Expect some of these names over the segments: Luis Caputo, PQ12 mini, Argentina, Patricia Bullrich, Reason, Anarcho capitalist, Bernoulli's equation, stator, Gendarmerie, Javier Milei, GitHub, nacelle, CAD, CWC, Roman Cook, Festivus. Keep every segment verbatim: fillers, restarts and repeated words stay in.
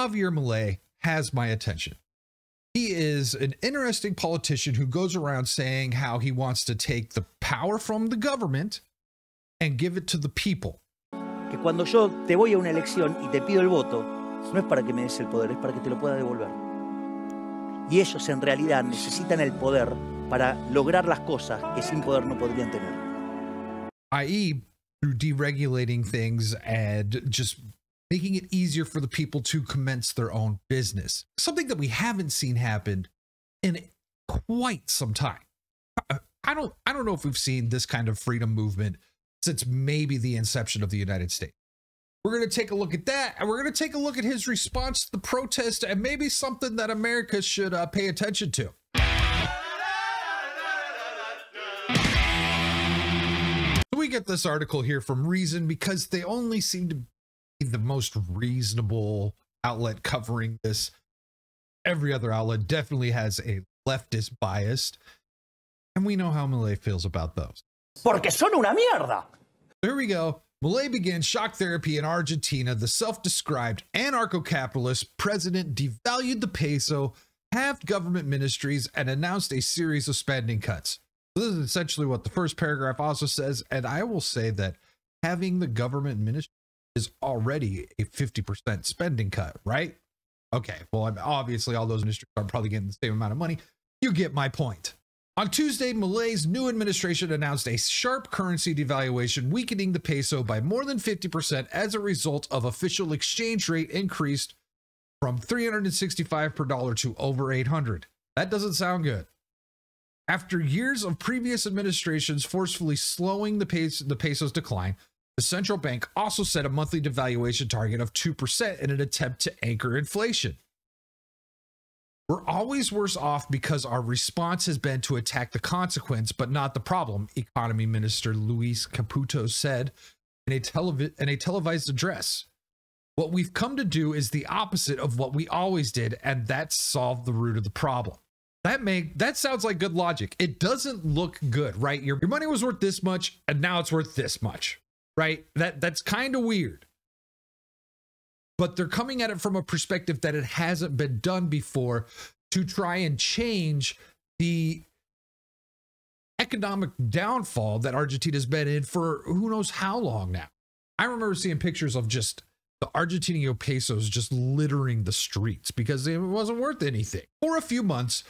Javier Milei has my attention. He is an interesting politician who goes around saying how he wants to take the power from the government and give it to the people. Que cuando yo te voy a una elección y te pido el voto, no es para que me des el poder, es para que te lo pueda devolver. Y ellos en realidad necesitan el poder para lograr las cosas que sin poder no podrían tener. that is, through deregulating things and just making it easier for the people to commence their own business. Something that we haven't seen happen in quite some time. I don't, I don't know if we've seen this kind of freedom movement since maybe the inception of the United States. We're going to take a look at that, and we're going to take a look at his response to the protest, and maybe something that America should uh, pay attention to. So we get this article here from Reason, because they only seem to the most reasonable outlet covering this. Every other outlet definitely has a leftist bias, and we know how Milei feels about those. Porque son una mierda. There we go. Milei began shock therapy in Argentina. The self-described anarcho capitalist president devalued the peso, halved government ministries, and announced a series of spending cuts. So this is essentially what the first paragraph also says, and I will say that having the government ministry is already a fifty percent spending cut, right? Okay, well, I'm, obviously all those industries are probably getting the same amount of money. You get my point. On Tuesday, Milei's new administration announced a sharp currency devaluation, weakening the peso by more than fifty percent as a result of official exchange rate increased from three hundred sixty-five per dollar to over eight hundred. That doesn't sound good. After years of previous administrations forcefully slowing the, peso, the peso's decline, the central bank also set a monthly devaluation target of two percent in an attempt to anchor inflation. We're always worse off because our response has been to attack the consequence, but not the problem, Economy Minister Luis Caputo said in a, televi in a televised address. What we've come to do is the opposite of what we always did, and that's solve the root of the problem. That make that sounds like good logic. It doesn't look good, right? Your, your money was worth this much, and now it's worth this much. Right? That, that's kind of weird. But they're coming at it from a perspective that it hasn't been done before, to try and change the economic downfall that Argentina's been in for who knows how long now. I remember seeing pictures of just the Argentinian pesos just littering the streets because it wasn't worth anything. For a few months,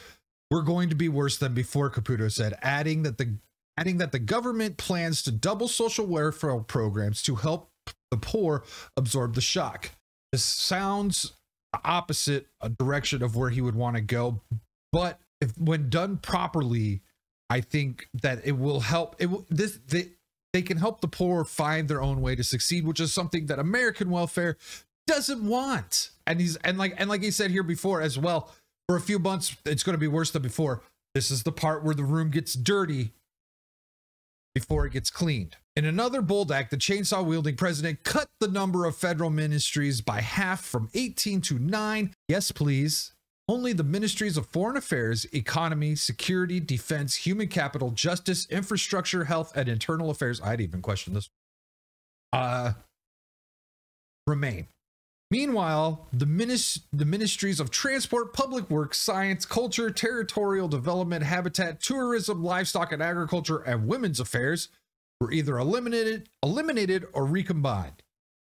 we're going to be worse than before, Caputo said, adding that the adding that the government plans to double social welfare programs to help the poor absorb the shock. This sounds the opposite direction of where he would want to go, but if, when done properly, I think that it will help. It will, this, they, they can help the poor find their own way to succeed, which is something that American welfare doesn't want. And he's and like and like he said here before as well, for a few months, it's going to be worse than before. This is the part where the room gets dirty before it gets cleaned. In another bold act, the chainsaw-wielding president cut the number of federal ministries by half, from eighteen to nine. Yes, please. Only the ministries of foreign affairs, economy, security, defense, human capital, justice, infrastructure, health, and internal affairs, I'd even question this, uh, remain. Meanwhile, the, minis the ministries of transport, public works, science, culture, territorial development, habitat, tourism, livestock and agriculture, and women's affairs were either eliminated, eliminated or recombined.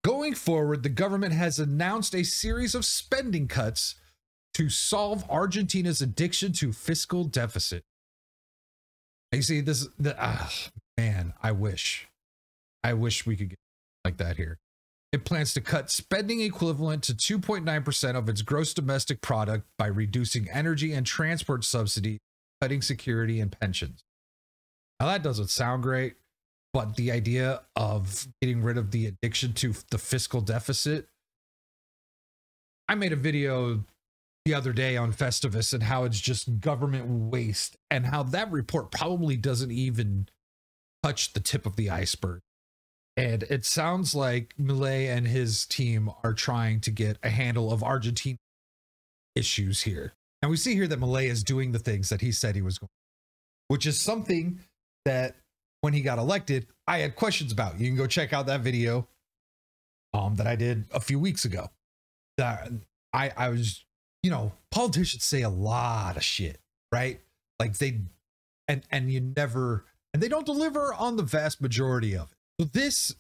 Going forward, the government has announced a series of spending cuts to solve Argentina's addiction to fiscal deficit. You see, this, the, ah, man, I wish, I wish we could get like that here. It plans to cut spending equivalent to two point nine percent of its gross domestic product by reducing energy and transport subsidies, cutting security and pensions. Now that doesn't sound great, but the idea of getting rid of the addiction to the fiscal deficit. I made a video the other day on Festivus and how it's just government waste, and how that report probably doesn't even touch the tip of the iceberg. And it sounds like Milei and his team are trying to get a handle of Argentina issues here. And we see here that Milei is doing the things that he said he was going to, which is something that when he got elected, I had questions about. You can go check out that video um, that I did a few weeks ago. That I, I was, you know, politicians say a lot of shit, right? Like they, and, and you never, and they don't deliver on the vast majority of it. So this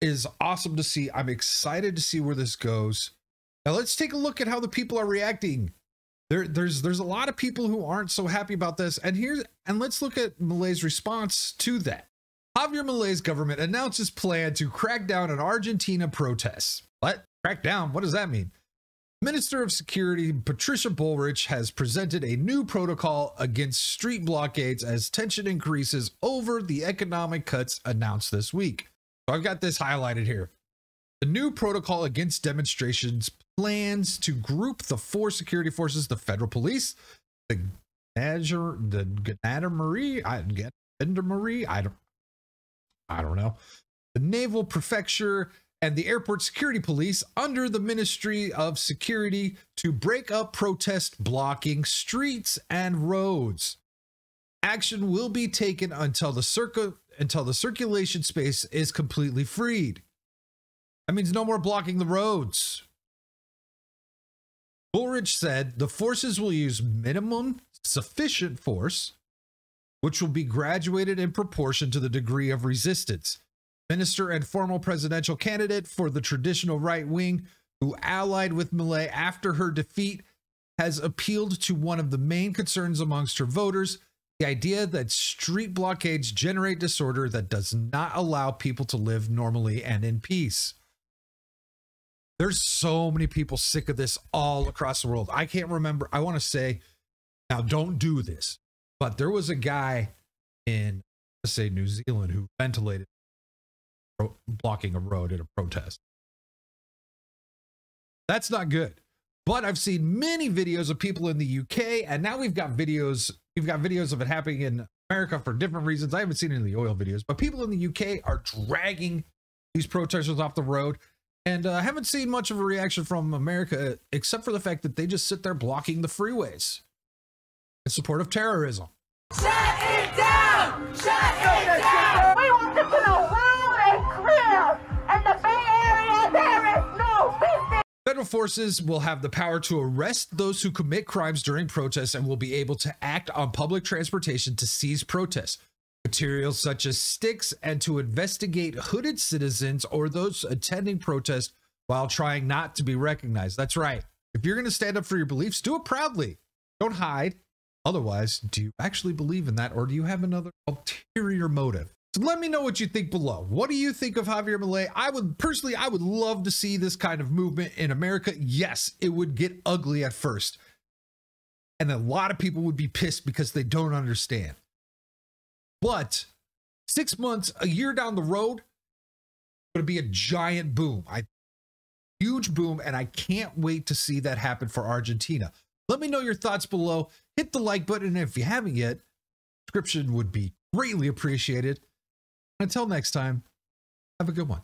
is awesome to see. I'm excited to see where this goes. Now let's take a look at how the people are reacting. There, there's, there's a lot of people who aren't so happy about this. And here's, and let's look at Milei's response to that. Javier Milei's government announces plan to crack down on Argentina protests. What? Crack down? What does that mean? Minister of Security Patricia Bullrich has presented a new protocol against street blockades as tension increases over the economic cuts announced this week. So I've got this highlighted here. The new protocol against demonstrations plans to group the four security forces, the federal police, the Gendarmerie, I Gendarmerie, I don't, I don't know, the Naval Prefecture, and the Airport Security Police under the Ministry of Security to break up protest blocking streets and roads. Action will be taken until the circu until the circulation space is completely freed. That means no more blocking the roads. Bullrich said the forces will use minimum sufficient force, which will be graduated in proportion to the degree of resistance. Minister and former presidential candidate for the traditional right wing, who allied with Milei after her defeat, has appealed to one of the main concerns amongst her voters, the idea that street blockades generate disorder that does not allow people to live normally and in peace. There's so many people sick of this all across the world. I can't remember. I want to say, now don't do this, but there was a guy in, let's say, New Zealand who ventilated blocking a road at a protest. That's not good. But I've seen many videos of people in the U K, and now we've got videos, we've got videos of it happening in America for different reasons. I haven't seen any of the oil videos, but people in the U K are dragging these protesters off the road, and I uh, haven't seen much of a reaction from America, except for the fact that they just sit there blocking the freeways in support of terrorism. Shut it down! Shut it down! We want to put a Federal forces will have the power to arrest those who commit crimes during protests and will be able to act on public transportation to seize protests, materials such as sticks, and to investigate hooded citizens or those attending protest while trying not to be recognized. That's right. If you're going to stand up for your beliefs, do it proudly. Don't hide. Otherwise, do you actually believe in that, or do you have another ulterior motive? So let me know what you think below. What do you think of Javier Milei? I would personally, I would love to see this kind of movement in America. Yes, it would get ugly at first, and a lot of people would be pissed because they don't understand. But six months, a year down the road, going to be a giant boom, I huge boom, and I can't wait to see that happen for Argentina. Let me know your thoughts below. Hit the like button, and if you haven't yet, subscription would be greatly appreciated. Until next time, have a good one.